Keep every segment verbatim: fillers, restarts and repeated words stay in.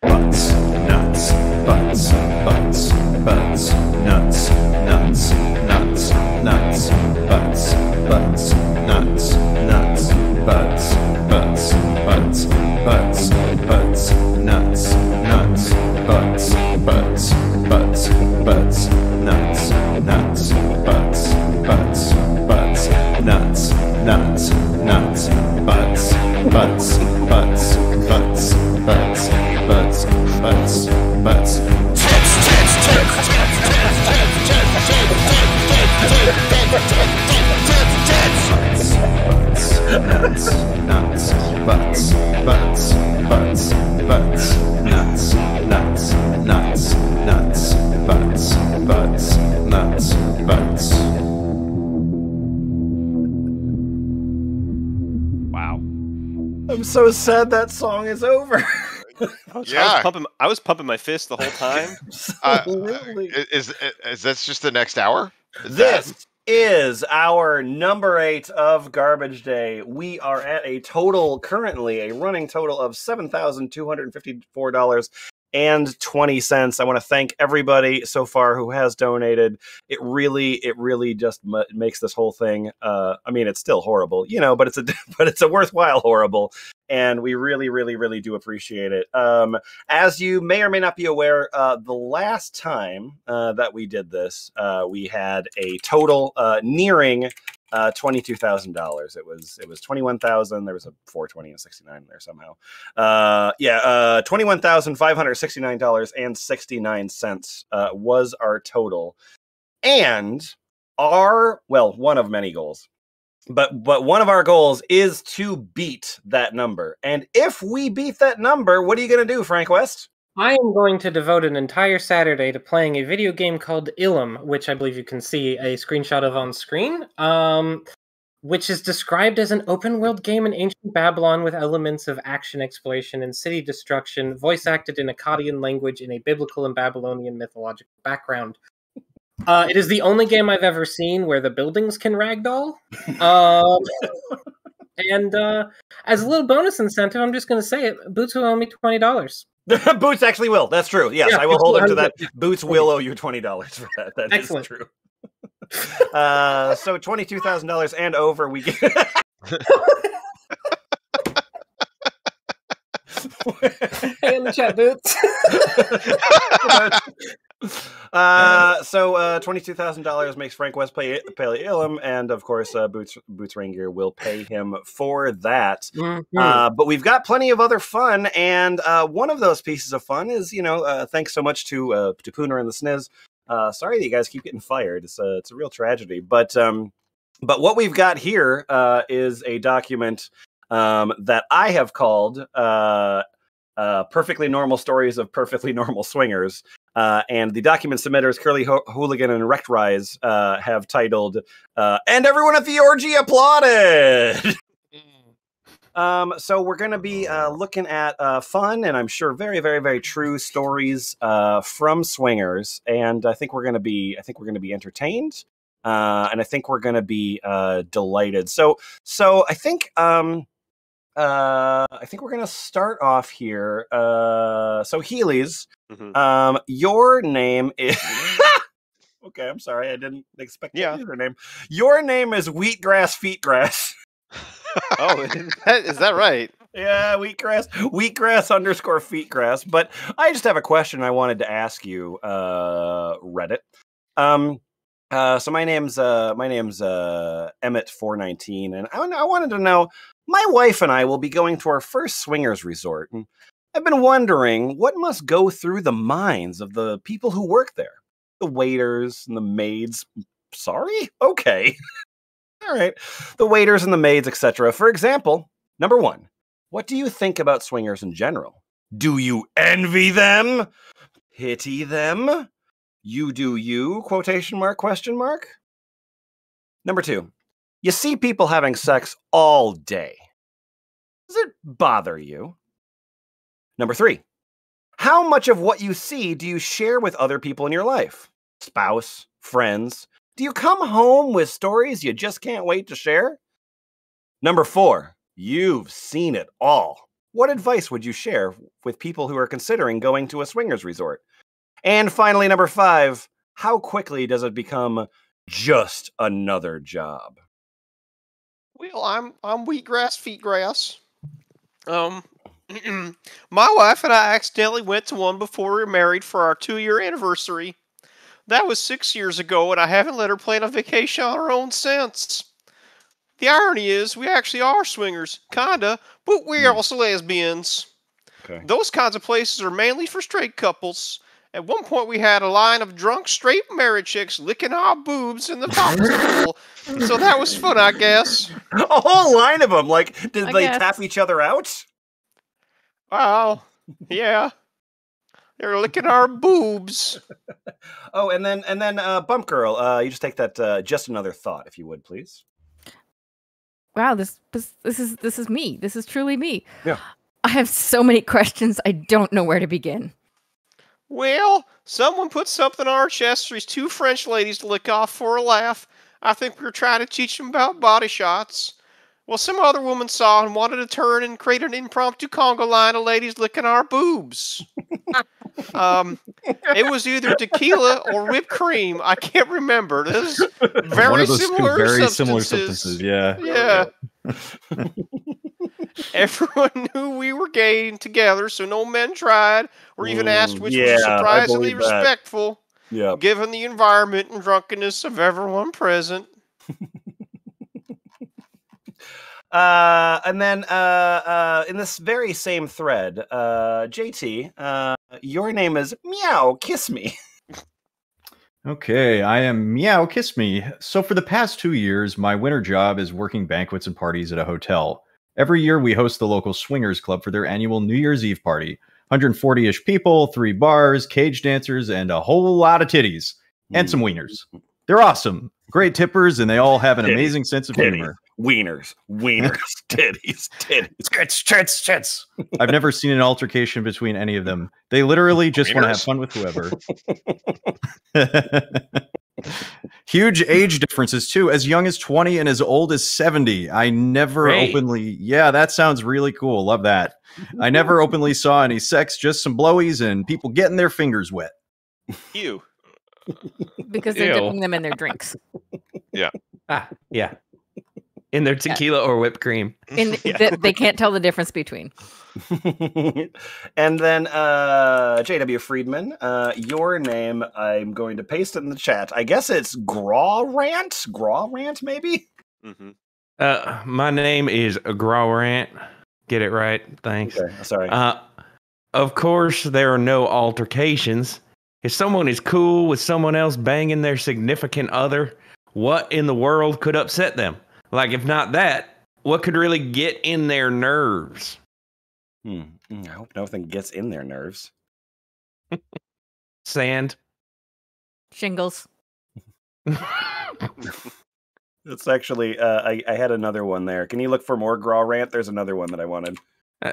Butts, nuts, butts, butts, butts, nuts, nuts, nuts, nuts, butts, butts, nuts, nuts, butts, butts, butts, butts, butts, nuts, nuts, butts, butts, butts, butts, nuts, nuts, butts, butts, butts, nuts, nuts, nuts, butts, butts, butts, butts, butts, butts, butts, butts, tits, tits, tits, tits, nuts, nuts, butts, butts, butts, butts, nuts, nuts, nuts, nuts, butts, butts, nuts, butts. I'm so sad that song is over. I was, yeah. I was, pumping, I was pumping my fist the whole time. uh, is, is this just the next hour? Is this that... is our number eight of Garbage Day. We are at a total, currently, a running total of seven thousand two hundred fifty-four dollars and twenty cents. I want to thank everybody so far who has donated. It really, it really just m makes this whole thing. Uh, I mean, it's still horrible, you know, but it's a, but it's a worthwhile horrible. And we really, really, really do appreciate it. Um, as you may or may not be aware, uh, the last time uh, that we did this, uh, we had a total uh, nearing Uh, twenty-two thousand dollars. It was it was twenty-one thousand. There was a four twenty and sixty-nine in there somehow. Uh, yeah, uh, twenty-one thousand five hundred sixty-nine dollars and sixty-nine cents uh, was our total, and our well, one of many goals, but but one of our goals is to beat that number. And if we beat that number, what are you going to do, Frank West? I am going to devote an entire Saturday to playing a video game called Illum, which I believe you can see a screenshot of on screen, um, which is described as an open-world game in ancient Babylon with elements of action exploration and city destruction, voice-acted in Akkadian language in a biblical and Babylonian mythological background. Uh, it is the only game I've ever seen where the buildings can ragdoll. Um... And uh, as a little bonus incentive, I'm just going to say it, Boots will owe me twenty dollars. Boots actually will. That's true. Yes, yeah, I will hold him to that. Boots will owe you twenty dollars for that. That Excellent. Is true. uh, so twenty-two thousand dollars and over, we get... Hey, in the chat, Boots. uh, so uh, twenty-two thousand dollars makes Frank West pay, pay Illum, and of course uh, Boots Boots Raingear will pay him for that. Mm-hmm. uh, but we've got plenty of other fun, and uh, one of those pieces of fun is, you know, uh, thanks so much to, uh, to Pooner and the Sniz. Uh, sorry that you guys keep getting fired. It's a, it's a real tragedy. But, um, but what we've got here uh, is a document Um, that I have called uh, uh, Perfectly Normal Stories of Perfectly Normal Swingers. Uh, and the document submitters, Curly Ho Hooligan and Wrecked Rise, uh, have titled, uh, And Everyone at the Orgy Applauded! um, so we're going to be uh, looking at uh, fun and I'm sure very, very, very true stories uh, from swingers. And I think we're going to be, I think we're going to be entertained. Uh, and I think we're going to be uh, delighted. So, so I think... Um, Uh, I think we're going to start off here. Uh, so Heelies, mm-hmm. um, your name is... okay, I'm sorry. I didn't expect yeah. your name. Your name is Wheatgrass Feetgrass. oh, is that, is that right? Yeah, Wheatgrass. Wheatgrass underscore Feetgrass. But I just have a question I wanted to ask you, uh, Reddit. Um... Uh, so my name's uh, my name's uh, Emmett four nineteen, and I, I wanted to know, my wife and I will be going to our first swingers resort, and I've been wondering what must go through the minds of the people who work there, the waiters and the maids. Sorry, okay, all right, the waiters and the maids, et cetera. For example, number one, what do you think about swingers in general? Do you envy them? Pity them? You do you, quotation mark, question mark. Number two, you see people having sex all day. Does it bother you? Number three, how much of what you see do you share with other people in your life? Spouse, friends. Do you come home with stories you just can't wait to share? Number four, you've seen it all. What advice would you share with people who are considering going to a swingers resort? And finally, number five, how quickly does it become just another job? Well, I'm I'm wheatgrass, feetgrass. Um, my wife and I accidentally went to one before we were married for our two-year anniversary. That was six years ago, and I haven't let her plan a vacation on her own since. The irony is, we actually are swingers, kinda, but we're also lesbians. Okay. Those kinds of places are mainly for straight couples. At one point, we had a line of drunk straight married chicks licking our boobs in the popsicle, so that was fun, I guess. A whole line of them. Like, did I they guess. tap each other out? Wow. Yeah. They're licking our boobs. Oh, and then and then uh, bumpgrrl, uh, you just take that. Uh, just another thought, if you would, please. Wow, this, this this is this is me. This is truly me. Yeah. I have so many questions. I don't know where to begin. Well, someone put something on our chest for these two French ladies to lick off for a laugh. I think we were trying to teach them about body shots. Well, some other woman saw and wanted to turn and create an impromptu conga line of ladies licking our boobs. um, it was either tequila or whipped cream. I can't remember. This is very One of those similar very substances. similar substances. Yeah. Yeah. yeah. Everyone knew we were gay together, so no men tried or even mm, asked, which yeah, was surprisingly respectful, yep. given the environment and drunkenness of everyone present. uh, and then uh, uh, in this very same thread, uh, J T, uh, your name is Meow Kiss Me. Okay, I am Meow Kiss Me. So for the past two years, my winter job is working banquets and parties at a hotel. Every year, we host the local swingers club for their annual New Year's Eve party. one hundred forty-ish people, three bars, cage dancers, and a whole lot of titties. And some wieners. They're awesome. Great tippers, and they all have an titties, amazing sense of titties, humor. Wieners, wieners, titties, titties, tits, tits, tits. I've never seen an altercation between any of them. They literally just wieners. want to have fun with whoever. Huge age differences too, as young as twenty and as old as seventy. I never Great. openly, yeah, that sounds really cool. Love that. I never openly saw any sex, just some blowies and people getting their fingers wet. Ew. Because they're Ew. dipping them in their drinks. Yeah. Ah, yeah. In their tequila yeah. or whipped cream. In the, yeah. the, they can't tell the difference between. And then uh, J W Friedman, uh, your name, I'm going to paste it in the chat. I guess it's Graw Rant? Graw Rant, maybe? Mm-hmm. uh, my name is Graw Rant. Get it right. Thanks. Okay. Sorry. Uh, of course, there are no altercations. If someone is cool with someone else banging their significant other, what in the world could upset them? Like, if not that, what could really get in their nerves? Hmm. I hope nothing gets in their nerves. Sand. Shingles. It's actually, uh, I, I had another one there. Can you look for more Graw Rant? There's another one that I wanted. Uh,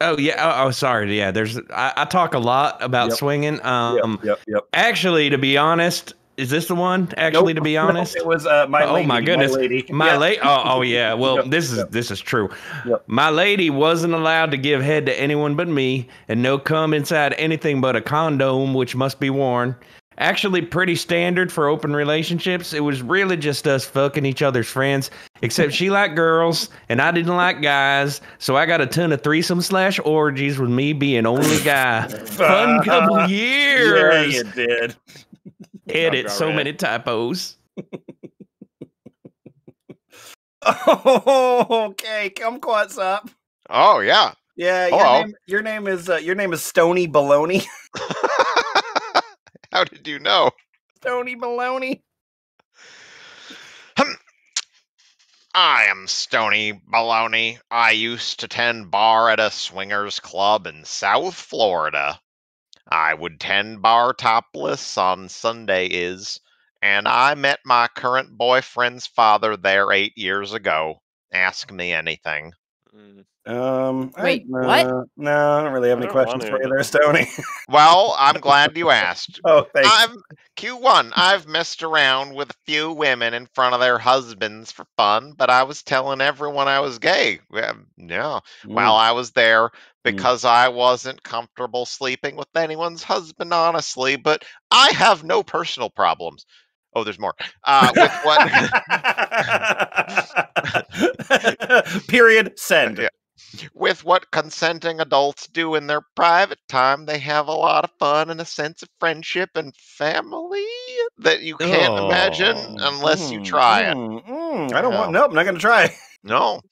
oh, yeah. Oh, oh, sorry. Yeah, there's, I, I talk a lot about yep. swinging. Um, yep, yep, yep. Actually, to be honest, Is this the one? Actually, nope. to be honest, no, it was uh, my. Oh lady, my goodness, my lady. My yeah. lady. Oh, oh yeah. Well, yep, this is yep. this is true. Yep. My lady wasn't allowed to give head to anyone but me, and no cum inside anything but a condom, which must be worn. Actually, pretty standard for open relationships. It was really just us fucking each other's friends, except she liked girls and I didn't like guys. So I got a ton of threesome slash orgies with me being only guy. Fun couple years. Yeah, you did. Edit so many typos. Oh, okay. Kumquatxop. Oh yeah, yeah. Your name, your name is uh, your name is Stony Baloney. How did you know? Stony Baloney. I am Stony Baloney. I used to tend bar at a swingers club in South Florida. I would tend bar topless on Sunday is, and I met my current boyfriend's father there eight years ago. Ask me anything. Um, Wait, I, what? Uh, no, I don't really have any questions for you there, Stoney. Well, I'm glad you asked. Oh, thanks. I'm, Q one, I've messed around with a few women in front of their husbands for fun, but I was telling everyone I was gay. Um, yeah, mm. while I was there, because mm. I wasn't comfortable sleeping with anyone's husband, honestly, but I have no personal problems. Oh, there's more. Uh, with what... Period. Send. Yeah. With what consenting adults do in their private time, they have a lot of fun and a sense of friendship and family that you can't oh. imagine unless mm, you try mm, it. Mm, I don't no. want, nope, I'm not going to try. No.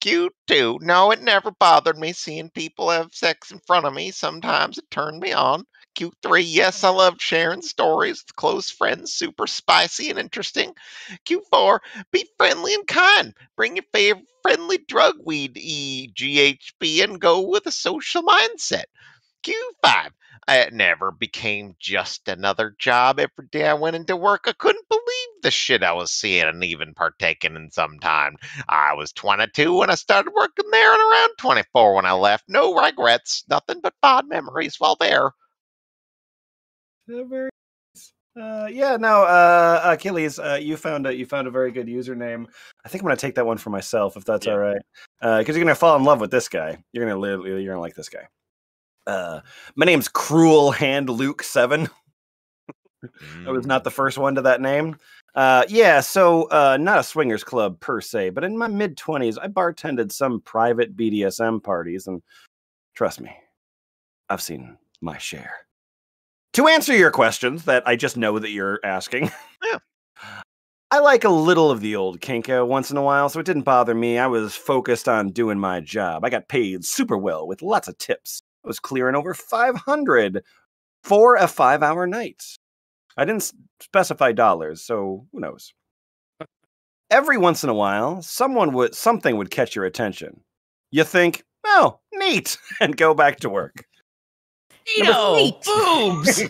Q two, no, it never bothered me seeing people have sex in front of me. Sometimes it turned me on. Q three, yes, I loved sharing stories with close friends, super spicy and interesting. Q four, be friendly and kind. Bring your favorite friendly drug weed, E G H B, and go with a social mindset. Q five, it never became just another job. Every day I went into work, I couldn't believe the shit I was seeing and even partaking in sometime. I was twenty-two when I started working there and around twenty-four when I left. No regrets, nothing but fond memories while there. Uh, yeah, no, uh, Achilles, uh, you found a, you found a very good username. I think I'm gonna take that one for myself, if that's yeah. all right, because uh, you're gonna fall in love with this guy. You're gonna live. You're gonna like this guy. Uh, my name's Cruel Hand Luke Seven. I was not the first one to that name. Uh, yeah, so uh, not a swingers club per se, but in my mid twenties, I bartended some private B D S M parties, and trust me, I've seen my share. To answer your questions that I just know that you're asking, yeah. I like a little of the old kinko once in a while, so it didn't bother me. I was focused on doing my job. I got paid super well with lots of tips. I was clearing over five hundred for a five-hour night. I didn't specify dollars, so who knows? Every once in a while, someone would something would catch your attention. You think, oh, neat, and go back to work. Boobs.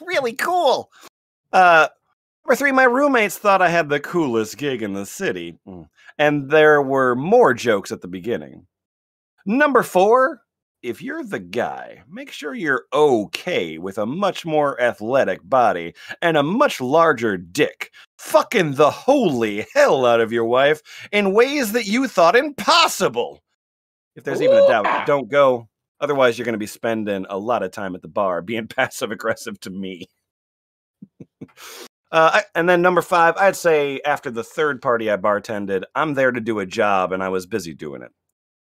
Really cool. Uh, number three, my roommates thought I had the coolest gig in the city, and there were more jokes at the beginning. Number four, if you're the guy, make sure you're okay with a much more athletic body and a much larger dick, fucking the holy hell out of your wife in ways that you thought impossible. If there's even a doubt, don't go. Otherwise, you're going to be spending a lot of time at the bar being passive-aggressive to me. uh, I, and then number five, I'd say after the third party I bartended, I'm there to do a job, and I was busy doing it.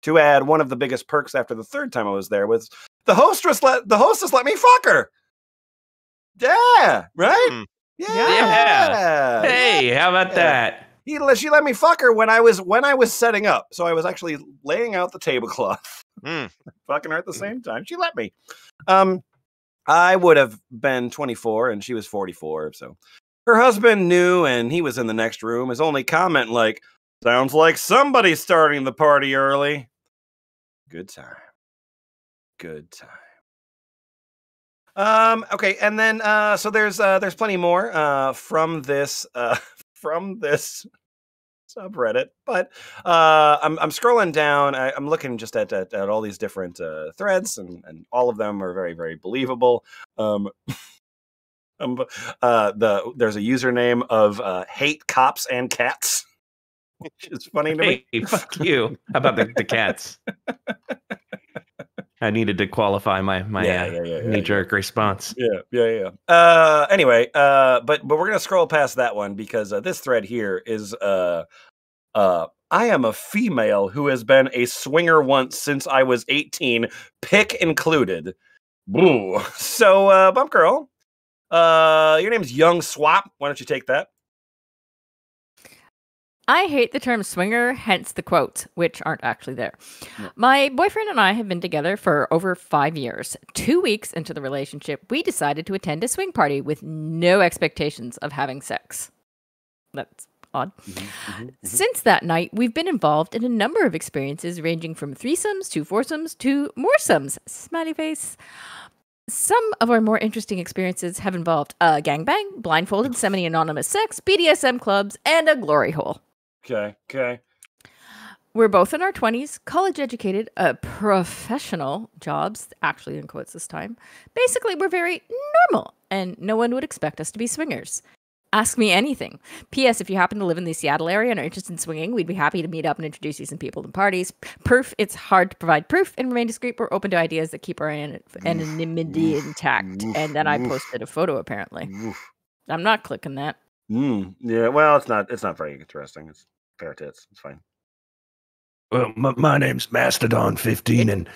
To add, one of the biggest perks after the third time I was there was the hostess let, the hostess let me fuck her. Yeah, right? Mm. Yeah. yeah. Hey, how about yeah. that? He, she let me fuck her when I was when I was setting up. So I was actually laying out the tablecloth. Mm. Fucking her at the same time. She let me. Um, I would have been twenty-four and she was forty-four. So her husband knew and he was in the next room. His only comment like, sounds like somebody's starting the party early. Good time. Good time. Um, okay. And then uh, so there's uh, there's plenty more uh, from this. Uh, from this subreddit, but uh, I'm, I'm scrolling down. I, I'm looking just at, at, at all these different uh, threads, and, and all of them are very, very believable. Um, um, uh, the there's a username of uh, hate cops and cats, which is funny to hey, me. Fuck you. How about the, the cats? I needed to qualify my my yeah, yeah, yeah, knee yeah, jerk yeah. response. Yeah, yeah, yeah. Uh, anyway, uh, but but we're gonna scroll past that one because uh, this thread here is uh, uh, I am a female who has been a swinger once since I was eighteen, pick included. Boo. So uh, bumpgrrl, uh, your name's Young Swap. Why don't you take that? I hate the term swinger, hence the quotes, which aren't actually there. No. My boyfriend and I have been together for over five years. Two weeks into the relationship, we decided to attend a swing party with no expectations of having sex. That's odd. Mm-hmm, mm-hmm. Since that night, we've been involved in a number of experiences ranging from threesomes to foursomes to moresomes. Smiley face. Some of our more interesting experiences have involved a gangbang, blindfolded, semi-anonymous sex, B D S M clubs, and a glory hole. Okay, okay. We're both in our twenties, college educated, uh, professional jobs, actually in quotes this time. Basically, we're very normal, and no one would expect us to be swingers. Ask me anything. P S If you happen to live in the Seattle area and are interested in swinging, we'd be happy to meet up and introduce you to some people and parties. Proof, it's hard to provide proof and remain discreet. We're open to ideas that keep our an anonymity oof, intact. Oof, and then oof. I posted a photo, apparently. Oof. I'm not clicking that. Mm, yeah, well, it's not, it's not very interesting. It's fair tits. It's fine. Well, my, my name's Mastodon fifteen, and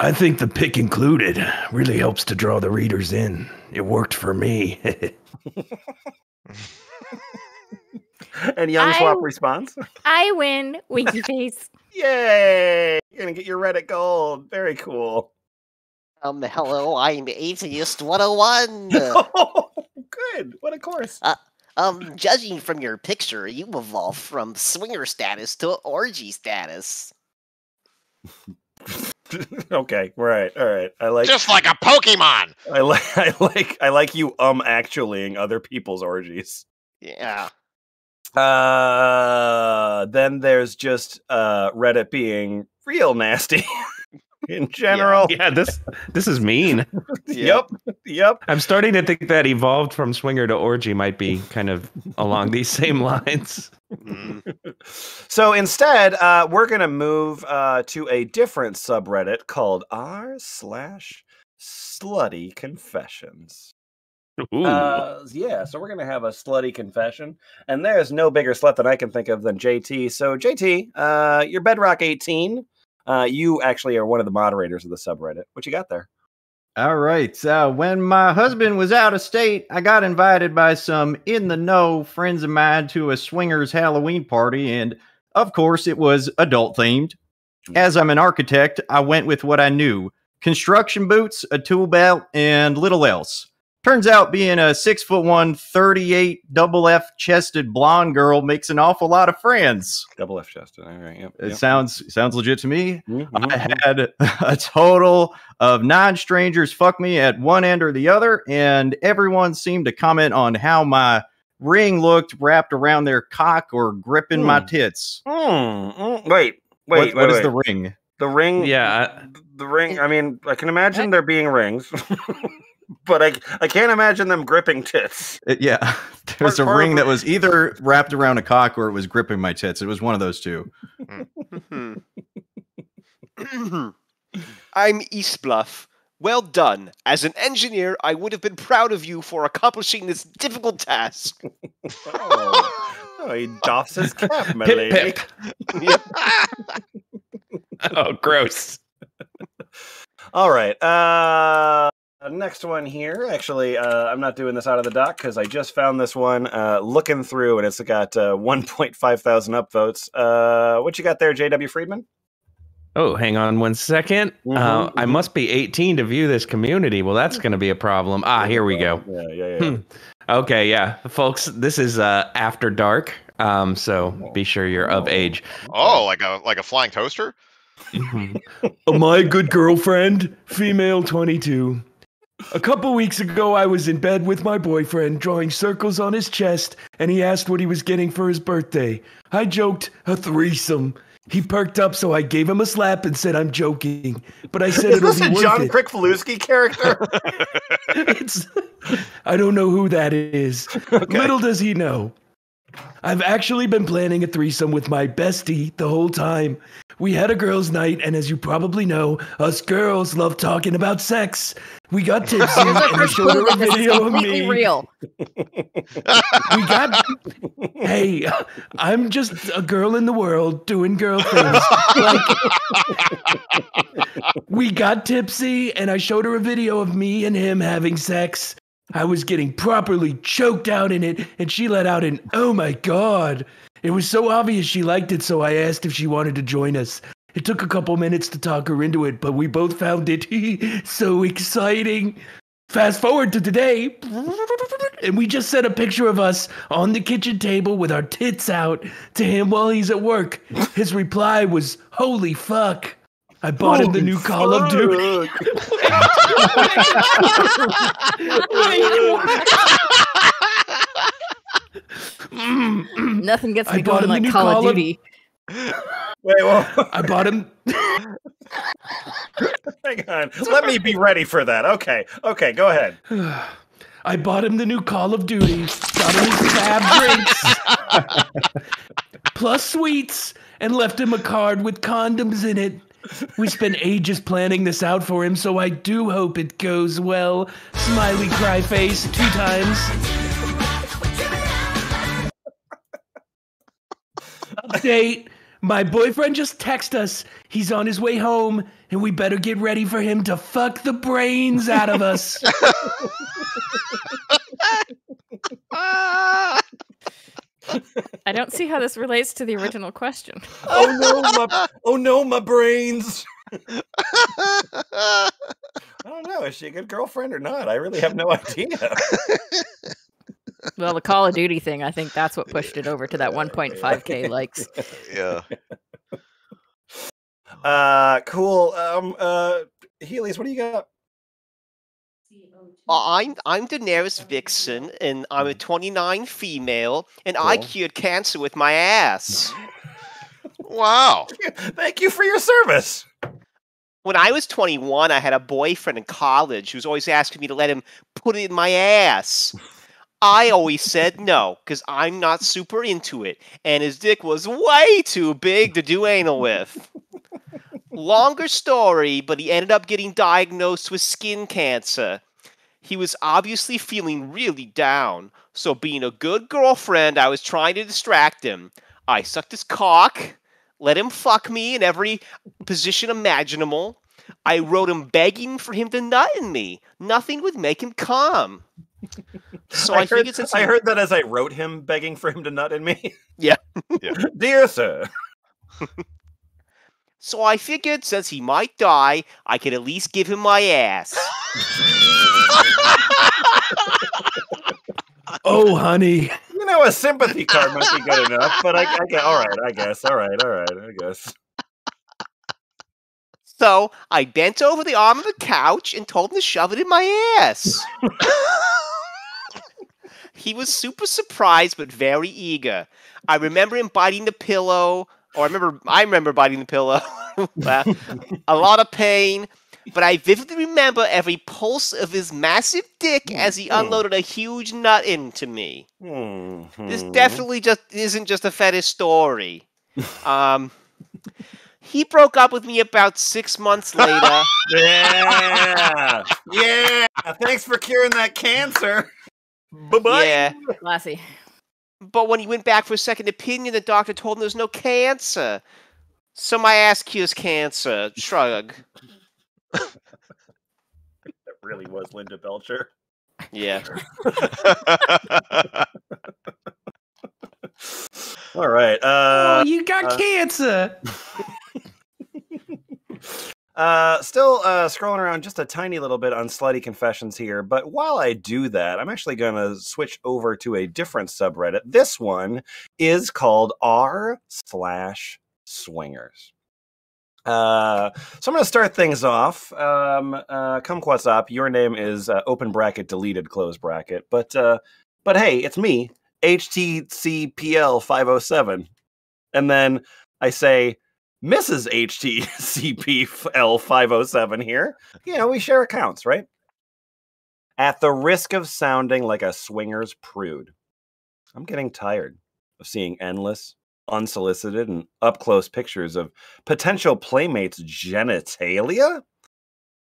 I think the pic included really helps to draw the readers in. It worked for me. And Young Swap response. I win, winky face. Yay! You're gonna get your Reddit gold. Very cool. Um, hello, I'm Atheist one oh one. Oh, good. What a course. Uh, um, judging from your picture, you evolved from swinger status to orgy status. Okay, right, all right. I like just like a Pokemon. I like, I like, I like you. Um, actuallying other people's orgies. Yeah. Uh, then there's just uh Reddit being real nasty in general. Yeah, yeah, this this is mean. Yep, yep. I'm starting to think that evolved from swinger to orgy might be kind of along these same lines. So instead, uh, we're going to move uh, to a different subreddit called r slash slutty confessions. Uh, yeah, so we're going to have a slutty confession. And there's no bigger slut that I can think of than J T. So J T, uh, you're Bedrock eighteen. Uh, you actually are one of the moderators of the subreddit. What you got there? All right. Uh, when my husband was out of state, I got invited by some in-the-know friends of mine to a swingers Halloween party, and of course, it was adult-themed. As I'm an architect, I went with what I knew. Construction boots, a tool belt, and little else. Turns out being a six foot one, thirty-eight, double F-chested blonde girl makes an awful lot of friends. Double F-chested, all right. Yep, yep. It sounds sounds legit to me. Mm-hmm. I had a total of nine strangers fuck me at one end or the other, and everyone seemed to comment on how my ring looked wrapped around their cock or gripping mm. my tits. Mm. Mm. Wait, wait, what, wait. What is wait. the ring? The ring? Yeah. The ring, I mean, I can imagine I there being rings. But I, I can't imagine them gripping tits. It, yeah. There's a ring that was either wrapped around a cock or it was gripping my tits. It was one of those two. I'm East Bluff. Well done. As an engineer, I would have been proud of you for accomplishing this difficult task. Oh. Oh, he doffs his cap, my lady. Pip, pip. Oh, gross. All right. Uh... Uh, next one here. Actually, uh, I'm not doing this out of the dock because I just found this one uh, looking through, and it's got uh, one point five thousand upvotes. Uh, what you got there, J W Friedman? Oh, hang on one second. Mm-hmm, uh, mm-hmm. I must be eighteen to view this community. Well, that's going to be a problem. Ah, here we go. Yeah, yeah, yeah. Hmm. Okay, yeah, folks. This is uh, after dark, um, so be sure you're of age. Oh, like a like a flying toaster. Am I a good girlfriend? Female, twenty-two. A couple weeks ago, I was in bed with my boyfriend, drawing circles on his chest, and he asked what he was getting for his birthday. I joked, a threesome. He perked up, so I gave him a slap and said, I'm joking. But I said, it'll be worth it. Is this a John Kricfaluski character? It's, I don't know who that is. Okay. Little does he know. I've actually been planning a threesome with my bestie the whole time. We had a girls' night, and as you probably know, us girls love talking about sex. We got tipsy, and I showed her a video of me. Real. We got... Hey, I'm just a girl in the world doing girl things. Like, we got tipsy, and I showed her a video of me and him having sex. I was getting properly choked out in it, and she let out an, oh my god. It was so obvious she liked it, so I asked if she wanted to join us. It took a couple minutes to talk her into it, but we both found it so exciting. Fast forward to today, and we just sent a picture of us on the kitchen table with our tits out to him while he's at work. His reply was, holy fuck. I bought Holy him the new fuck. Call of Duty. Nothing gets me I going like Call of Duty. Call of... Wait, whoa. I bought him. Hang on. Sorry. Let me be ready for that. Okay. Okay, go ahead. I bought him the new Call of Duty. Got him his fab drinks. Plus sweets. And left him a card with condoms in it. We spent ages planning this out for him, so I do hope it goes well. Smiley cry face two times. Update. My boyfriend just texted us. He's on his way home, and we better get ready for him to fuck the brains out of us. I don't see how this relates to the original question. Oh no, my, oh no, my brains. I don't know. Is she a good girlfriend or not? I really have no idea. Well, the Call of Duty thing, I think that's what pushed it over to that one point five K likes. Yeah. Uh, cool. Um, uh, Heelies, what do you got? I'm I'm Daenerys Vixen, and I'm a twenty-nine female, and cool. I cured cancer with my ass. Wow! Thank you for your service. When I was twenty-one, I had a boyfriend in college who was always asking me to let him put it in my ass. I always said no, because I'm not super into it, and his dick was way too big to do anal with. Longer story, but he ended up getting diagnosed with skin cancer. He was obviously feeling really down, so being a good girlfriend, I was trying to distract him. I sucked his cock, let him fuck me in every position imaginable. I wrote him begging for him to nut in me. Nothing would make him calm. So I, I, heard, think it's I heard that as I wrote him, begging for him to nut in me. Yeah. Yeah. Dear sir. So I figured since he might die, I could at least give him my ass. Oh, honey. You know, a sympathy card might be good enough, but I, I guess, all right, I guess, all right, all right, I guess. So I bent over the arm of the couch and told him to shove it in my ass. He was super surprised, but very eager. I remember him biting the pillow. Or I remember, I remember biting the pillow. A lot of pain, but I vividly remember every pulse of his massive dick as he unloaded a huge nut into me. Mm-hmm. This definitely just isn't just a fetish story. Um, he broke up with me about six months later. Yeah, yeah. Thanks for curing that cancer. Bye-bye. Yeah, classy. But when he went back for a second opinion, the doctor told him there's no cancer. So my ass cures cancer. Shrug. That really was Linda Belcher. Yeah. All right. Uh, oh, you got uh, cancer. Uh, still uh, scrolling around just a tiny little bit on Slutty Confessions here, but while I do that, I'm actually going to switch over to a different subreddit. This one is called r slash swingers. Uh, so I'm going to start things off. Um, uh, Kumquatxop, your name is uh, open bracket, deleted, close bracket, but uh, but hey, it's me, H T C P L five oh seven, and then I say, Missus H T C P L five oh seven here. You know, we share accounts, right? At the risk of sounding like a swinger's prude, I'm getting tired of seeing endless, unsolicited, and up-close pictures of potential playmates' genitalia.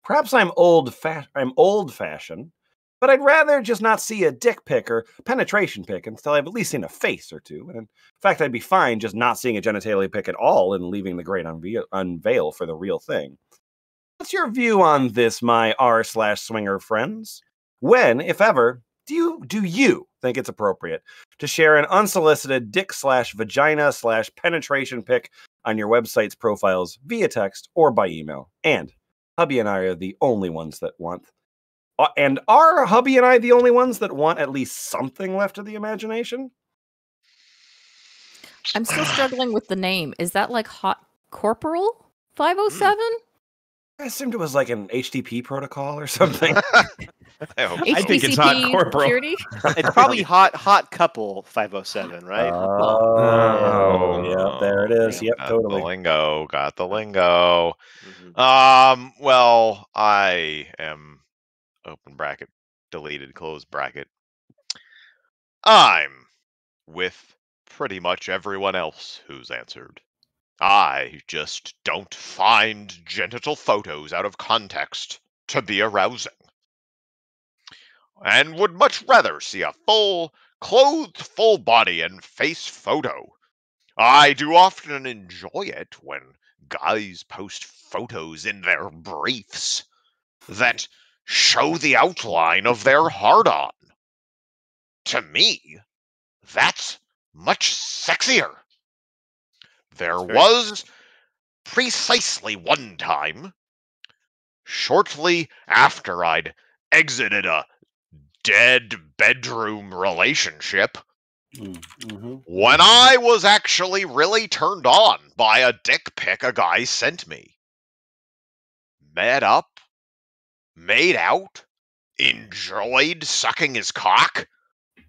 Perhaps I'm old fa I'm old-fashioned, but I'd rather just not see a dick pic or penetration pic until I've at least seen a face or two. And in fact, I'd be fine just not seeing a genitalia pic at all and leaving the great unve unveil for the real thing. What's your view on this, my r slash swinger friends? When, if ever, do you, do you think it's appropriate to share an unsolicited dick slash vagina slash penetration pic on your website's profiles via text or by email? And hubby and I are the only ones that want Uh, and are hubby and I the only ones that want at least something left of the imagination? I'm still struggling with the name. Is that like Hot Corporal five oh seven? I assumed it was like an H T T P protocol or something. I hope. I think it's hot corporal. It's probably hot hot couple five oh seven, right? Oh, oh yeah, there it is. Yep, got totally. The lingo, got the lingo. Mm-hmm. Um, well, I am open bracket, deleted, close bracket. I'm with pretty much everyone else who's answered. I just don't find genital photos out of context to be arousing, and would much rather see a full, clothed, full body and face photo. I do often enjoy it when guys post photos in their briefs that show the outline of their hard-on. To me, that's much sexier. There was precisely one time, shortly after I'd exited a dead bedroom relationship, mm-hmm. when I was actually really turned on by a dick pic a guy sent me. Met up, made out, enjoyed sucking his cock,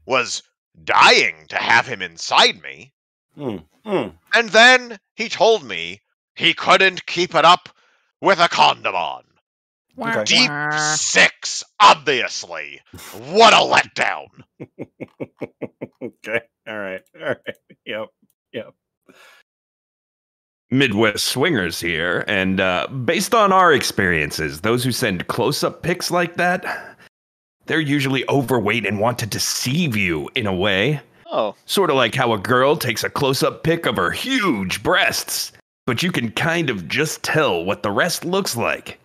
was dying to have him inside me. Mm, mm. And then he told me he couldn't keep it up with a condom on. Okay. Deep six, obviously. What a letdown. Okay. All right. All right. Yep. Yep. Midwest swingers here. And uh, based on our experiences, those who send close-up pics like that, they're usually overweight and want to deceive you in a way. Oh. Sort of like how a girl takes a close-up pic of her huge breasts, but you can kind of just tell what the rest looks like.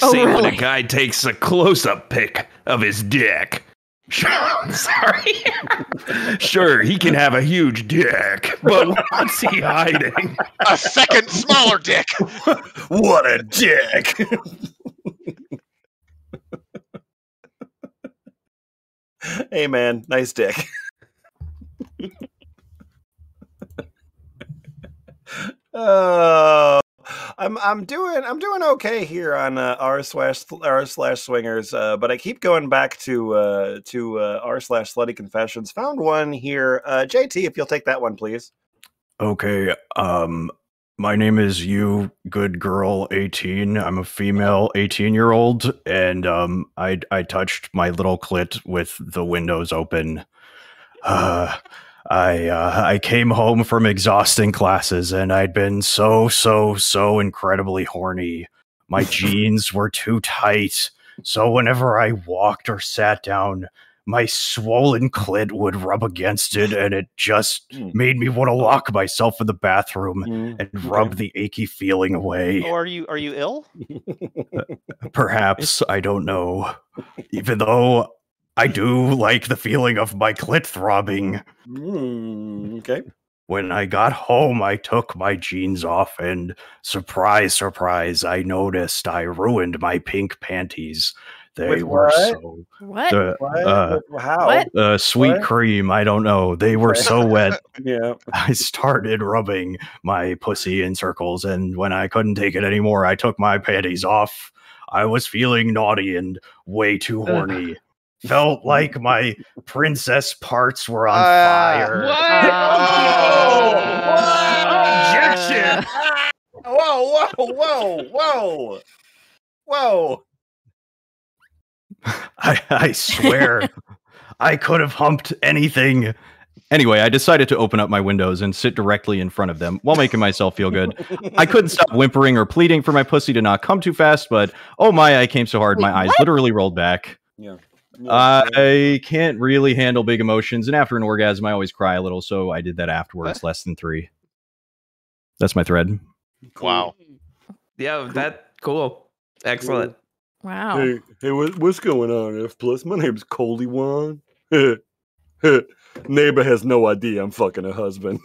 Oh, Same really? When a guy takes a close-up pic of his dick. Sure, I'm sorry. Sure, he can have a huge dick, but what's he hiding? A second smaller dick. What a dick. Hey, man, nice dick. Oh, I'm I'm doing I'm doing okay here on uh, r slash r slash swingers, uh, but I keep going back to uh, to uh, r slash slutty confessions. Found one here, uh, J T. If you'll take that one, please. Okay. Um, my name is you good girl eighteen. I'm a female eighteen year old, and um, I I touched my little clit with the windows open. Uh, I, uh, I came home from exhausting classes and I'd been so, so, so incredibly horny. My jeans were too tight. So whenever I walked or sat down, my swollen clit would rub against it, and it just mm. made me want to lock myself in the bathroom mm. and rub the achy feeling away. Oh, are you are you ill? Uh, perhaps, I don't know. Even though I do like the feeling of my clit throbbing. Mm, okay. When I got home, I took my jeans off, and surprise, surprise, I noticed I ruined my pink panties. They Wait, were what? so what? Uh, what? Uh, How? What? Uh, sweet what? cream. I don't know. They were so wet. Yeah. I started rubbing my pussy in circles, and when I couldn't take it anymore, I took my panties off. I was feeling naughty and way too horny. Felt like my princess parts were on uh, fire. What? Uh, oh, what? Objection! Whoa, whoa, whoa, whoa, whoa! I, I swear, I could have humped anything. Anyway, I decided to open up my windows and sit directly in front of them while making myself feel good. I couldn't stop whimpering or pleading for my pussy to not come too fast, but oh my, I came so hard. Wait, my eyes what? literally rolled back. Yeah. I can't really handle big emotions, and after an orgasm, I always cry a little, so I did that afterwards, what? less than three. That's my thread. Cool. Wow. Yeah, cool. that, cool. Excellent. Cool. Wow. Hey, hey, what, what's going on, F Plus? My name's Coley Wan. Neighbor has no idea I'm fucking her husband.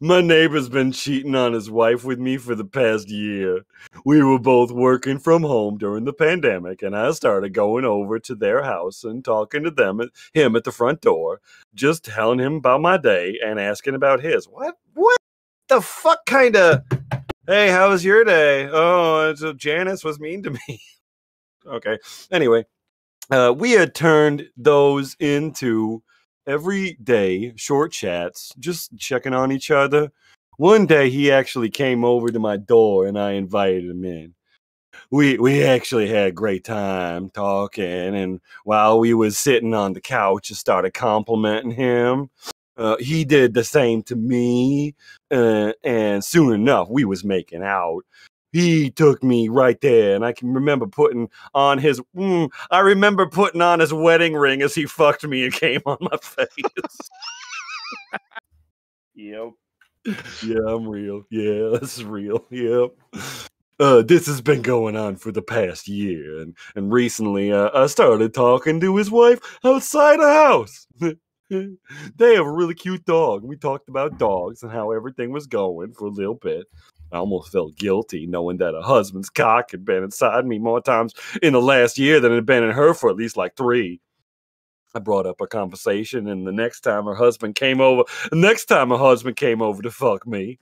My neighbor's been cheating on his wife with me for the past year. We were both working from home during the pandemic, and I started going over to their house and talking to them, him at the front door, just telling him about my day and asking about his. What? What the fuck kind of Hey, how was your day? Oh, it's, uh, Janice was mean to me. Okay. Anyway, uh, we had turned those into everyday short chats, just checking on each other. One day he actually came over to my door and I invited him in. We we actually had a great time talking, and while we was sitting on the couch, I started complimenting him. Uh, he did the same to me, uh, and soon enough, we was making out. He took me right there, and I can remember putting on his mm, I remember putting on his wedding ring as he fucked me and came on my face. Yep. Yeah, I'm real. Yeah, this is real. Yep. Uh, this has been going on for the past year, and, and recently uh, I started talking to his wife outside the house. They have a really cute dog. We talked about dogs and how everything was going for a little bit. I almost felt guilty knowing that a husband's cock had been inside me more times in the last year than it had been in her for at least like three. I brought up a conversation, and the next time her husband came over, the next time her husband came over to fuck me,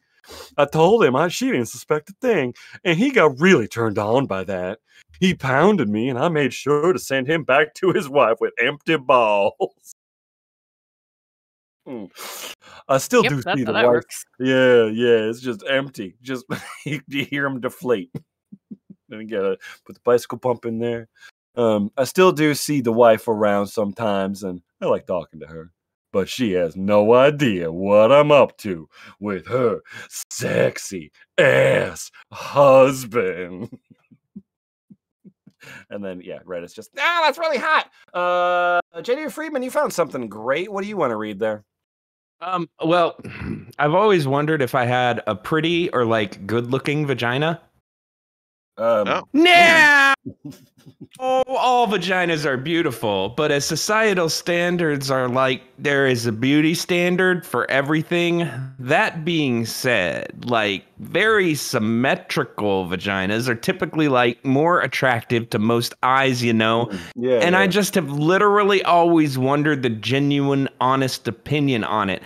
I told him I she didn't suspect a thing, and he got really turned on by that. He pounded me, and I made sure to send him back to his wife with empty balls. mm. I still yep, do see the wife. Works. Yeah, yeah, it's just empty. Just you hear him deflate. Then you gotta put the bicycle pump in there. Um, I still do see the wife around sometimes, and I like talking to her. But she has no idea what I'm up to with her sexy ass husband. And then, yeah, Reddit's just, ah, that's really hot. Uh, J W Friedman, you found something great. What do you want to read there? Um, well, I've always wondered if I had a pretty or like good-looking vagina. Um, oh. Nah! Oh, all vaginas are beautiful, but as societal standards are like, there is a beauty standard for everything. That being said, like, very symmetrical vaginas are typically like more attractive to most eyes, you know? Yeah, and yeah. I just have literally always wondered the genuine, honest opinion on it.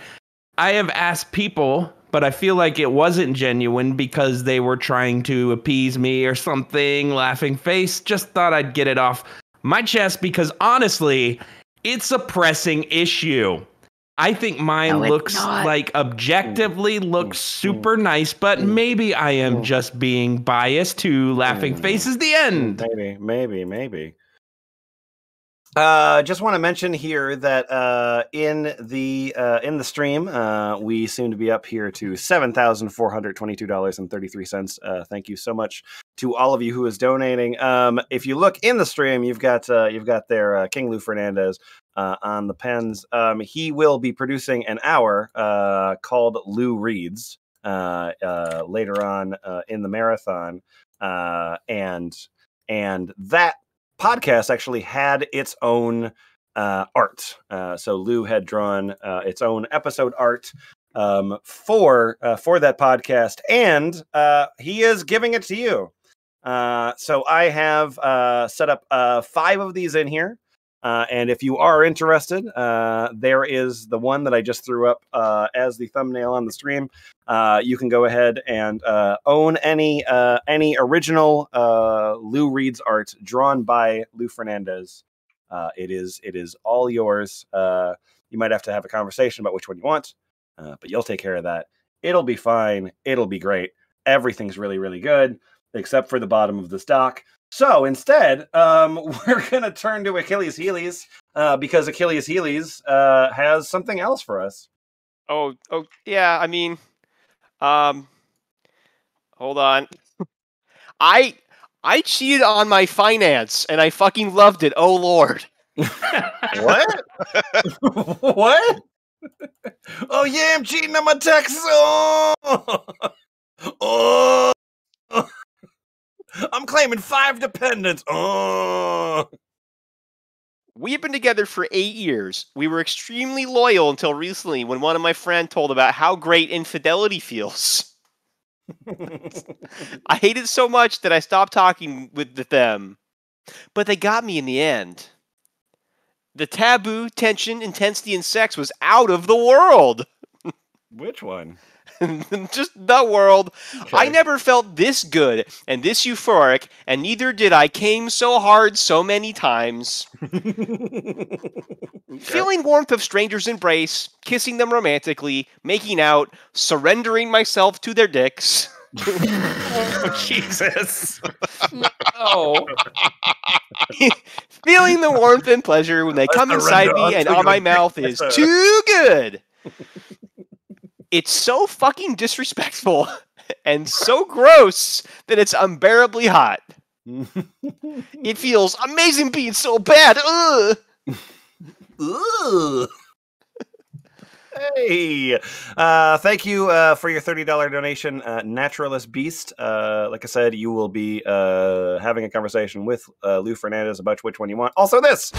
I have asked people, but I feel like it wasn't genuine because they were trying to appease me or something. Laughing face. Just thought I'd get it off my chest because honestly, it's a pressing issue. I think mine no, looks like objectively looks super nice, but maybe I am just being biased to laughing face is the end. Maybe, maybe, maybe. Uh, just want to mention here that uh, in the uh, in the stream, uh, we seem to be up here to seven thousand four hundred twenty-two dollars and thirty-three cents. Uh, thank you so much to all of you who is donating. Um, if you look in the stream, you've got uh, you've got there uh, King Lou Fernandez uh, on the pens. Um, he will be producing an hour uh, called Lou Reads uh, uh, later on uh, in the marathon, uh, and and that podcast actually had its own uh, art. Uh, so Lou had drawn uh, its own episode art um, for uh, for that podcast, and uh, he is giving it to you. Uh, so I have uh, set up uh, five of these in here, uh, and if you are interested, uh, there is the one that I just threw up uh, as the thumbnail on the stream. Uh, you can go ahead and uh, own any uh, any original uh, Lou Reed's art drawn by Lou Fernandez. Uh, it is it is all yours. Uh, you might have to have a conversation about which one you want, uh, but you'll take care of that. It'll be fine. It'll be great. Everything's really, really good, except for the bottom of this dock. So instead, um, we're going to turn to Achilles' Heelies uh, because Achilles' Heelies uh, has something else for us. Oh, oh yeah, I mean... Um, hold on. I, I cheated on my finance and I fucking loved it. Oh Lord. What? What? Oh yeah, I'm cheating on my taxes. Oh, oh. I'm claiming five dependents. Oh. We've been together for eight years. We were extremely loyal until recently when one of my friends told about how great infidelity feels. I hate it so much that I stopped talking with them. But they got me in the end. The taboo, tension, intensity, and sex was out of the world. Which one? Just the world. Okay. I never felt this good and this euphoric, and neither did I came so hard so many times. Okay. Feeling warmth of strangers' embrace, kissing them romantically, making out, surrendering myself to their dicks. Oh, Jesus. No. Feeling the warmth and pleasure when they come inside me and on my mouth is too good. It's so fucking disrespectful and so gross that it's unbearably hot. It feels amazing being so bad. Ugh. Ugh. Hey! Uh, thank you uh, for your thirty dollar donation, uh, Naturalist Beast. Uh, like I said, you will be uh, having a conversation with uh, Lou Fernandez about which one you want. Also this!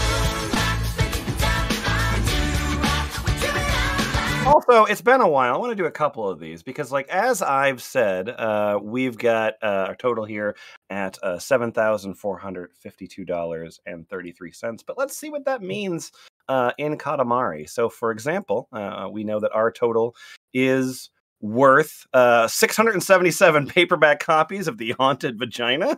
Also, it's been a while. I want to do a couple of these because, like, as I've said, uh, we've got uh, our total here at uh, seven thousand four hundred fifty-two dollars and thirty-three cents. But let's see what that means uh, in Katamari. So, for example, uh, we know that our total is worth uh, six hundred seventy-seven paperback copies of The Haunted Vagina.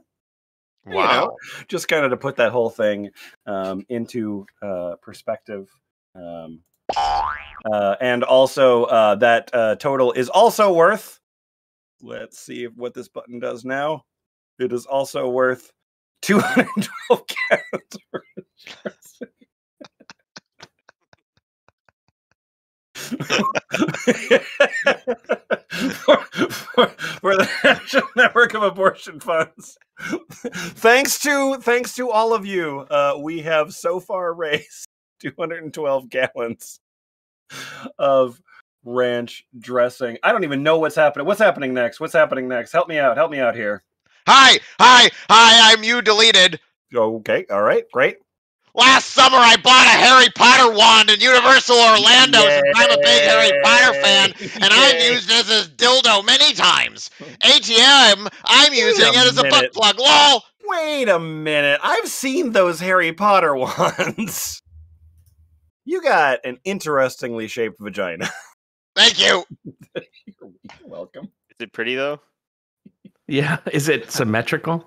Wow. You know, just kind of to put that whole thing um, into uh, perspective. Um Uh, and also uh, that uh, total is also worth, let's see what this button does now. It is also worth two hundred twelve characters. for, for, for the National Network of Abortion Funds. thanks to thanks to all of you, uh, we have so far raised two hundred twelve gallons of ranch dressing. I don't even know what's happening. What's happening next? What's happening next? Help me out. Help me out here. Hi, hi, hi, I'm you deleted. Okay, all right, great. Last summer I bought a Harry Potter wand in Universal Orlando. Yay. I'm a big Harry Potter fan, and Yay. I've used this as dildo many times. A T M, I'm Wait using it as a minute. butt plug. Lol. Wait a minute. I've seen those Harry Potter wands. You got an interestingly shaped vagina. Thank you. You're welcome. Is it pretty, though? Yeah. Is it symmetrical?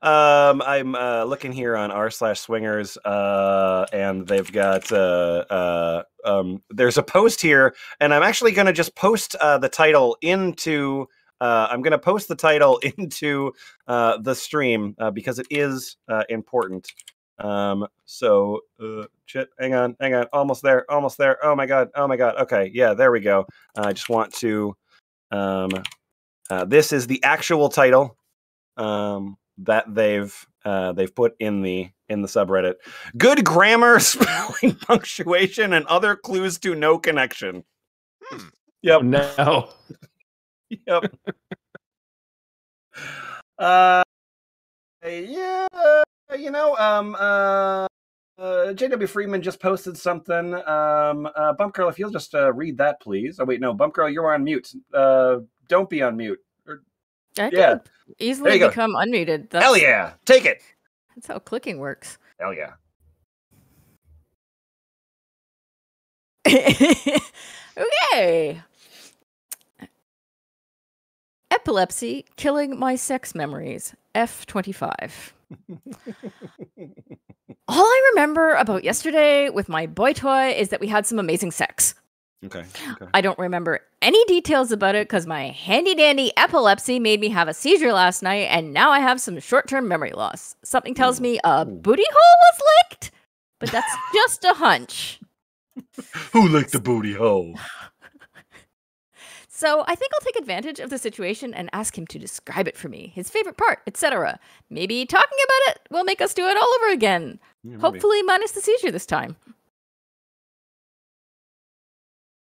um, I'm uh, looking here on r slash swingers, uh, and they've got... Uh, uh, um, there's a post here, and I'm actually going to just post uh, the title into... Uh, I'm going to post the title into uh, the stream uh, because it is uh, important. Um, so, uh, shit, hang on, hang on. Almost there, almost there. Oh, my God. Oh, my God. Okay, yeah, there we go. Uh, I just want to... Um, uh, this is the actual title um, that they've uh, they've put in the, in the subreddit. Good grammar, spelling, punctuation, and other clues to no connection. Hmm. Yep. Oh, no. Yep. uh, yeah, you know, um, uh, uh, J W Friedman just posted something. Um, uh, bumpgrrl, if you'll just uh, read that, please. Oh wait, no, bumpgrrl, you're on mute. Uh, don't be on mute. Or, I yeah, can easily become unmuted. That's, Hell yeah, take it. That's how clicking works. Hell yeah. Okay. Epilepsy, killing my sex memories. F twenty-five. All I remember about yesterday with my boy toy is that we had some amazing sex. Okay. okay. I don't remember any details about it because my handy dandy epilepsy made me have a seizure last night, and now I have some short-term memory loss. Something tells me a booty hole was licked, but that's just a hunch. Who licked the booty hole? So I think I'll take advantage of the situation and ask him to describe it for me, his favorite part, et cetera. Maybe talking about it will make us do it all over again. Yeah, hopefully minus the seizure this time.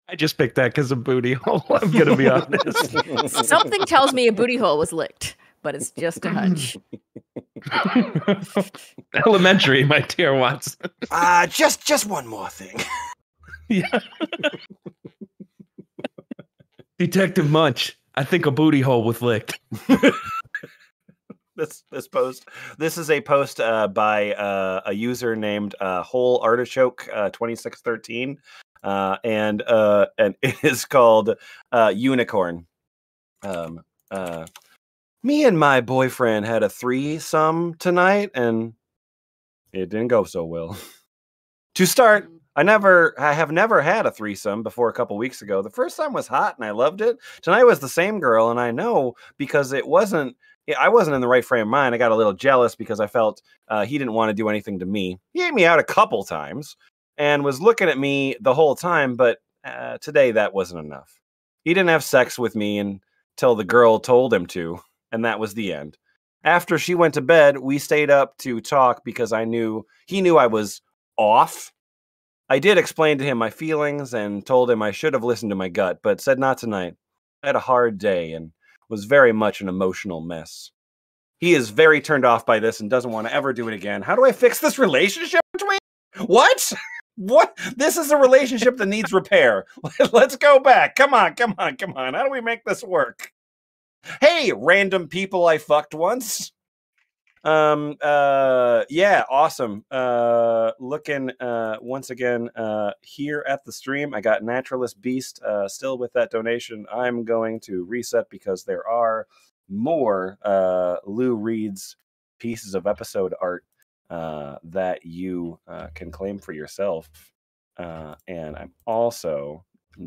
I just picked that because of booty hole, I'm going to be honest. Something tells me a booty hole was licked, but it's just a hunch. Elementary, my dear Watson. Uh, just, just one more thing. Yeah. Detective Munch, I think a booty hole was licked. this this post. This is a post uh, by uh, a user named uh, Whole Artichoke uh, twenty-six thirteen, uh, and uh, and it is called uh, Unicorn. Um, uh, me and my boyfriend had a threesome tonight, and it didn't go so well. To start, I never, I have never had a threesome before a couple weeks ago. The first time was hot and I loved it. Tonight was the same girl, and I know because it wasn't, I wasn't in the right frame of mind. I got a little jealous because I felt uh, he didn't want to do anything to me. He ate me out a couple times and was looking at me the whole time, but uh, today that wasn't enough. He didn't have sex with me until the girl told him to, and that was the end. After she went to bed, we stayed up to talk because I knew, he knew I was off. I did explain to him my feelings and told him I should have listened to my gut, but said not tonight. I had a hard day and was very much an emotional mess. He is very turned off by this and doesn't want to ever do it again. How do I fix this relationship between? What? What? This is a relationship that needs repair. Let's go back. Come on, come on, come on. How do we make this work? Hey, random people I fucked once. Um, uh, yeah, awesome. Uh, looking, uh, once again, uh, here at the stream, I got Naturalist Beast, uh, still with that donation. I'm going to reset because there are more, uh, Lou Reed's pieces of episode art, uh, that you, uh, can claim for yourself. Uh, and I'm also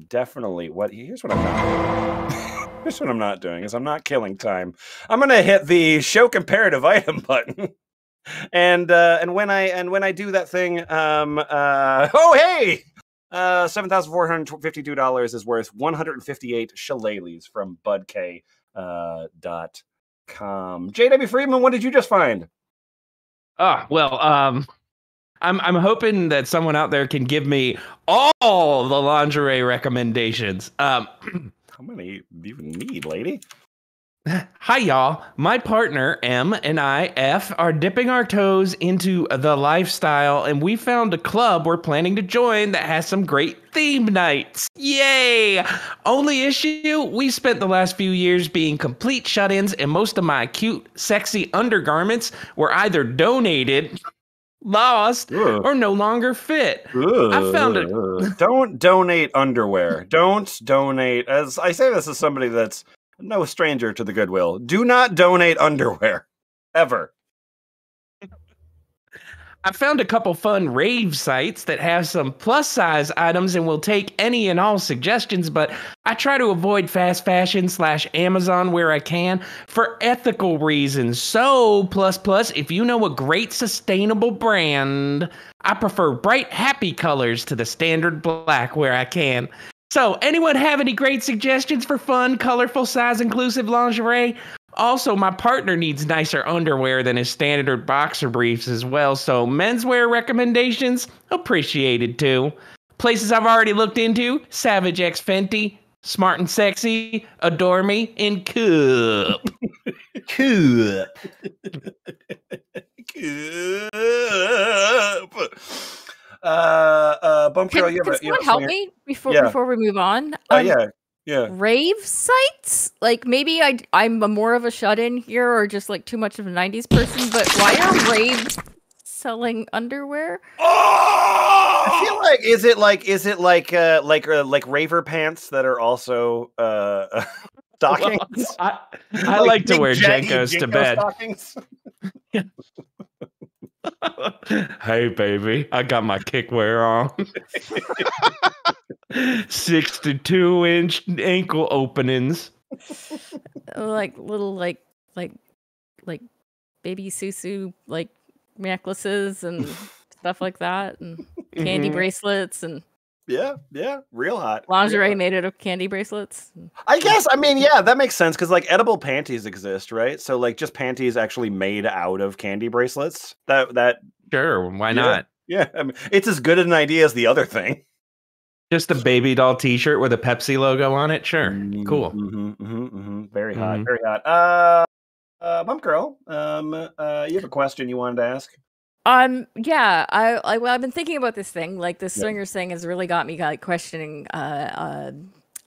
definitely what, here's what I'm not doing. Here's what I'm not doing is I'm not killing time. I'm gonna hit the show comparative item button, and uh, and when I and when I do that thing, um, uh, oh hey, uh, seven thousand four hundred fifty-two dollars is worth one hundred and fifty-eight shillelaghs from budk dot com. Uh, J W Friedman, what did you just find? Ah, well, um. I'm I'm hoping that someone out there can give me all the lingerie recommendations. Um, How many do you need, lady? Hi, y'all. My partner, M, and I, F, are dipping our toes into the lifestyle, and we found a club we're planning to join that has some great theme nights. Yay! Only issue, we spent the last few years being complete shut-ins, and most of my cute, sexy undergarments were either donated... lost Ugh. or no longer fit. Ugh. I found it. Don't donate underwear. Don't donate. As I say this as somebody that's no stranger to the Goodwill. Do not donate underwear. Ever. I found a couple fun rave sites that have some plus size items and will take any and all suggestions, but I try to avoid fast fashion slash Amazon where I can for ethical reasons. So plus plus, if you know a great sustainable brand, I prefer bright, happy colors to the standard black where I can. So anyone have any great suggestions for fun, colorful, size inclusive lingerie? Also, my partner needs nicer underwear than his standard boxer briefs as well, so menswear recommendations appreciated too. Places I've already looked into, Savage X Fenty, Smart and Sexy, Adore Me, and Coop. Coop. Coop. Uh, uh, Bumpgrrl, you ever, can someone help me before, yeah. before we move on? Oh, um, uh, yeah. Yeah. Rave sites? Like, maybe I, I'm more of a shut-in here or just, like, too much of a nineties person, but why are raves selling underwear? Oh! I feel like, is it like, is it like, uh, like, uh, like raver pants that are also, uh, stockings? Well, I, I like, like to wear Jenkos to bed. Stockings? Hey, baby, I got my kickwear on. sixty-two inch ankle openings, like little like like like baby susu like necklaces and stuff like that, and candy mm-hmm. bracelets and yeah yeah real hot lingerie yeah. made out of candy bracelets. I guess I mean yeah that makes sense because like edible panties exist, right? So like just panties actually made out of candy bracelets. That that sure why yeah, not? Yeah, I mean, it's as good an idea as the other thing. Just a baby doll T-shirt with a Pepsi logo on it. Sure, cool. Mm-hmm, mm-hmm, mm-hmm. Very hot, mm-hmm. very hot. Uh, uh, bumpgrrl, um, uh, you have a question you wanted to ask? Um, yeah. I, I well, I've been thinking about this thing. Like this yeah. swingers thing has really got me like questioning uh, uh,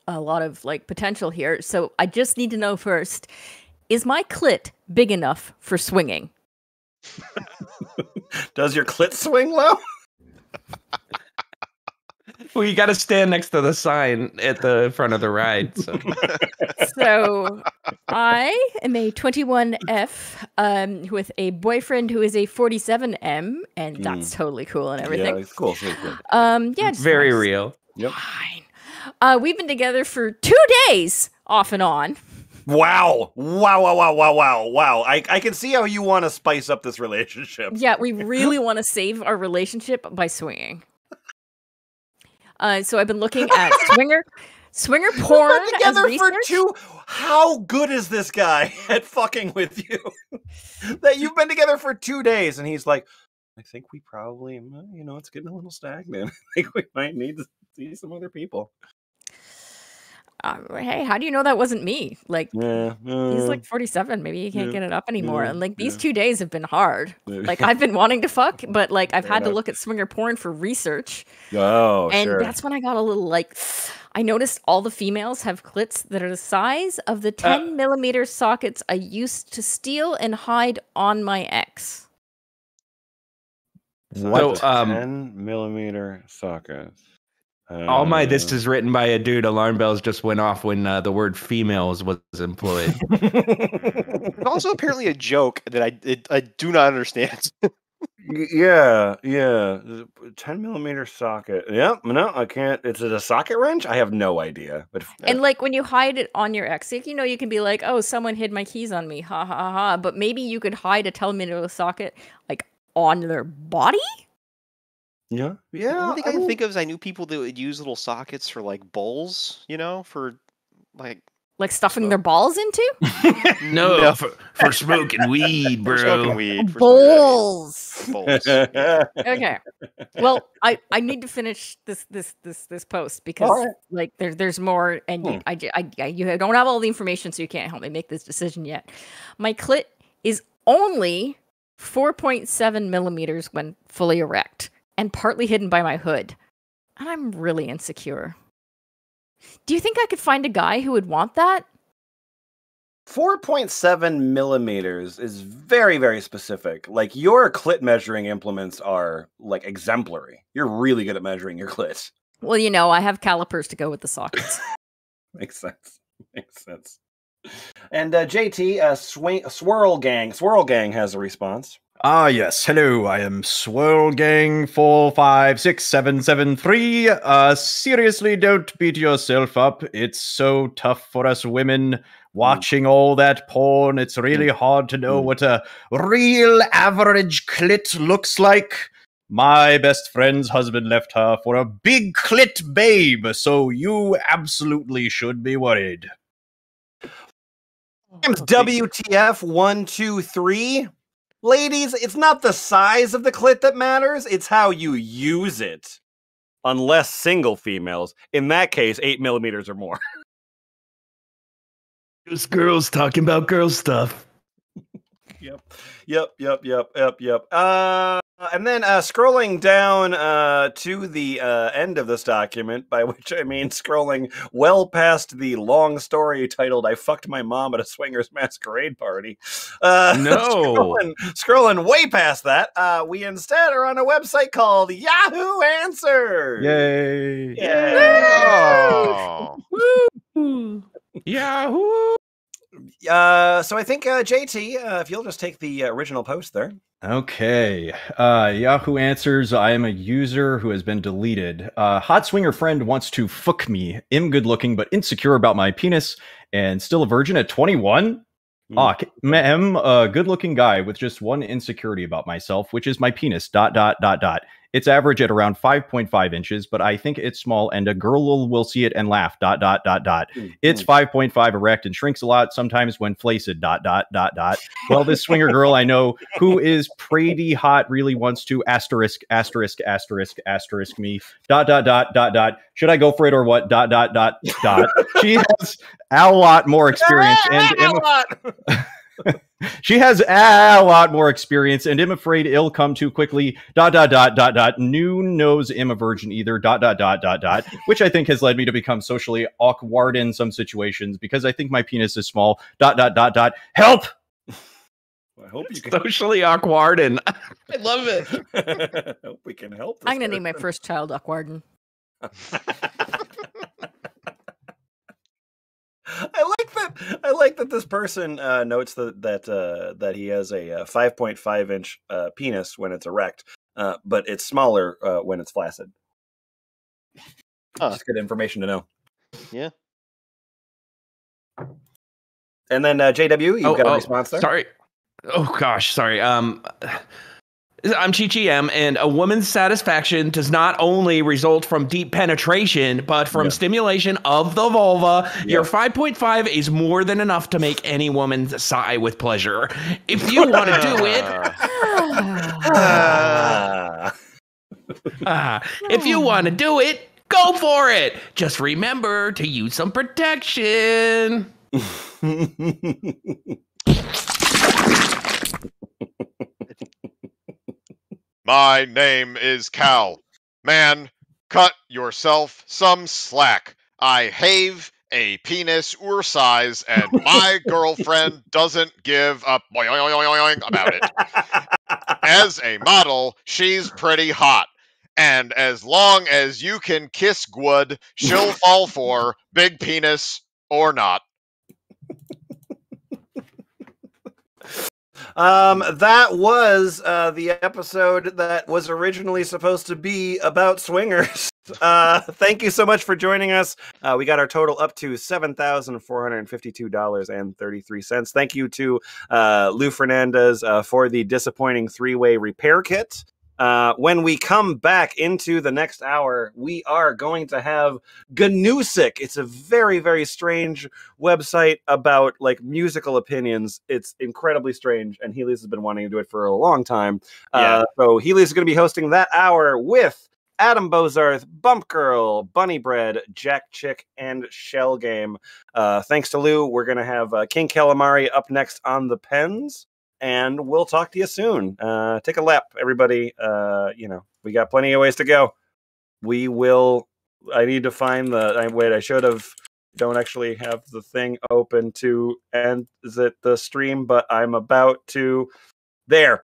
a lot of like potential here. So I just need to know first: is my clit big enough for swinging. Does your clit swing low? Well, you got to stand next to the sign at the front of the ride. So, so I am a twenty-one F um, with a boyfriend who is a forty-seven M, and mm. that's totally cool and everything. Yeah, it's cool. It's cool. Um, yeah, just very nice. Real. Yep. Fine. Uh, we've been together for two days, off and on. Wow. Wow, wow, wow, wow, wow, wow. I, I can see how you want to spice up this relationship. Yeah, we really want to save our relationship by swinging. Uh, so I've been looking at swinger, swinger porn. We've been together as for two. How good is this guy at fucking with you? That you've been together for two days, and he's like, I think we probably, you know, it's getting a little stagnant. I think we might need to see some other people. Uh, hey, how do you know that wasn't me? Like, yeah, uh, he's like forty-seven. Maybe he can't yeah, get it up anymore. Yeah, and like these yeah. two days have been hard. Like I've been wanting to fuck, but like I've had to look at swinger porn for research. Oh, and sure. that's when I got a little like, I noticed all the females have clits that are the size of the ten millimeter uh, sockets I used to steal and hide on my ex. What? So, um, ten millimeter sockets. All my this is written by a dude. Alarm bells just went off when uh, the word females was employed. Also, apparently, a joke that I it, I do not understand. yeah, yeah, ten millimeter socket. Yep, yeah, no, I can't. It's a socket wrench. I have no idea. But and uh, like when you hide it on your ex, you know, you can be like, oh, someone hid my keys on me, ha ha ha. But maybe you could hide a ten millimeter socket like on their body. Yeah, yeah. The only thing I can think of is I knew people that would use little sockets for like bowls, you know, for like like stuffing uh, their balls into. no, no, for for smoking weed, bro. For smoking weed, for bowls. Bowls. Yeah. Okay. Well, I I need to finish this this this this post because right. like there's there's more, and hmm. you, I, I I you don't have all the information, so you can't help me make this decision yet. My clit is only four point seven millimeters when fully erect. And partly hidden by my hood. And I'm really insecure. Do you think I could find a guy who would want that? four point seven millimeters is very, very specific. Like, your clit measuring implements are, like, exemplary. You're really good at measuring your clit. Well, you know, I have calipers to go with the sockets. Makes sense. Makes sense. And uh, J T, uh, swing, Swirl Gang. Swirl Gang has a response. Ah, yes. Hello, I am Swirl Gang four five six seven seven three. Uh, seriously, don't beat yourself up. It's so tough for us women watching mm. all that porn. It's really mm. hard to know mm. what a real average clit looks like. My best friend's husband left her for a big clit babe, so you absolutely should be worried. W T F one two three. Ladies, it's not the size of the clit that matters, it's how you use it. Unless single females. In that case, eight millimeters or more. Just girls talking about girl stuff. Yep. Yep, yep, yep, yep, yep. Uh, and then uh, scrolling down uh, to the uh, end of this document, by which I mean scrolling well past the long story titled I Fucked My Mom at a Swingers Masquerade Party. Uh, no. Scrolling, scrolling way past that, uh, we instead are on a website called Yahoo Answers. Yay. Yay. Yay. Oh. Woo. Yahoo. Uh, so I think, uh, J T, uh, if you'll just take the original post there. Okay. Uh, Yahoo Answers. I am a user who has been deleted. Uh, hot swinger friend wants to fuck me. Am good looking, but insecure about my penis and still a virgin at twenty-one. Ah, I'm a good looking guy with just one insecurity about myself, which is my penis, dot, dot, dot, dot. It's average at around five point five inches, but I think it's small and a girl will see it and laugh, dot, dot, dot, dot. It's five point five erect and shrinks a lot, sometimes when flaccid, dot, dot, dot, dot. Well, this swinger girl I know who is pretty hot really wants to asterisk, asterisk, asterisk, asterisk me, dot, dot, dot, dot, dot. Should I go for it or what, dot, dot, dot, dot. She has a lot more experience. and a lot. She has a lot more experience, and I'm afraid it'll come too quickly. Dot, dot, dot, dot, dot. New knows I'm a virgin either. Dot, dot, dot, dot, dot. Which I think has led me to become socially awkward in some situations because I think my penis is small. Dot, dot, dot, dot. Help! I hope you can. Socially awkward, and I love it. I hope we can help. I'm gonna person. name my first child Awkwarden. I like that. I like that this person uh, notes that that uh, that he has a five point five inch uh, penis when it's erect, uh, but it's smaller uh, when it's flaccid. Huh. Just good information to know. Yeah. And then uh, J W, you've oh, got a oh, response there. Sorry. Oh gosh, sorry. Um, I'm Chi Chi M, and a woman's satisfaction does not only result from deep penetration, but from yeah. stimulation of the vulva. Yeah. Your five point five is more than enough to make any woman sigh with pleasure. If you want to do it, uh, uh, if you want to do it, go for it. Just remember to use some protection. My name is Cal. Man, cut yourself some slack. I have a penis or size, and my girlfriend doesn't give a boing about it. As a model, she's pretty hot. And as long as you can kiss good, she'll fall for big penis or not. Um, that was uh, the episode that was originally supposed to be about swingers. Uh, thank you so much for joining us. Uh, we got our total up to seven thousand four hundred fifty-two dollars and thirty-three cents. Thank you to uh, Lou Fernandez uh, for the disappointing three-way repair kit. Uh, when we come back into the next hour, we are going to have Gnusic. It's a very, very strange website about like musical opinions. It's incredibly strange, and Heelies has been wanting to do it for a long time. Yeah. Uh, so Heelies is going to be hosting that hour with Adam Bozarth, bumpgrrl, Bunny Bread, Jack Chick, and Shell Game. Uh, thanks to Lou. We're going to have uh, King Calamari up next on the pens. And we'll talk to you soon. Uh, take a lap, everybody. Uh, you know, we got plenty of ways to go. We will. I need to find the. I, wait, I should have. Don't actually have the thing open to end the, the stream, but I'm about to. There.